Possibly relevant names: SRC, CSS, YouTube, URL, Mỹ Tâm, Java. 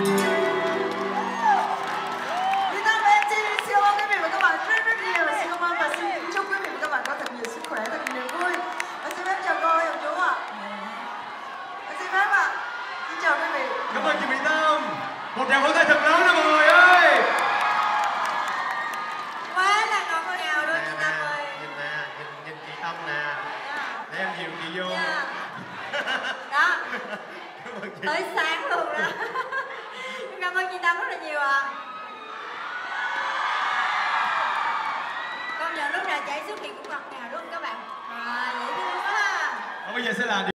Mỹ Tâm và em Chi siêu mong quý vị và các bạn rất rất nhiều. Siêu mong và xin chúc quý vị và các bạn có thật nhiều sức khỏe, thật nhiều niềm vui. Và xin phép chào cô ông chú ạ. Và xin phép ạ. Xin chào quý vị. Cảm ơn chị Mỹ Tâm. Một tràng vỗ tay thật lớn nào mọi người ơi. Quá là ngọt ngào luôn chị Tâm ơi. Nhìn chị Tâm nè. Để em dìu chị vô. Đó. Tới sáng luôn đó. Cảm ơn chị Tâm rất là nhiều ạ. Công nhận lúc nào chạy xuất hiện cũng ngọt ngào luôn các bạn. À, dễ thương quá. Còn bây giờ sẽ là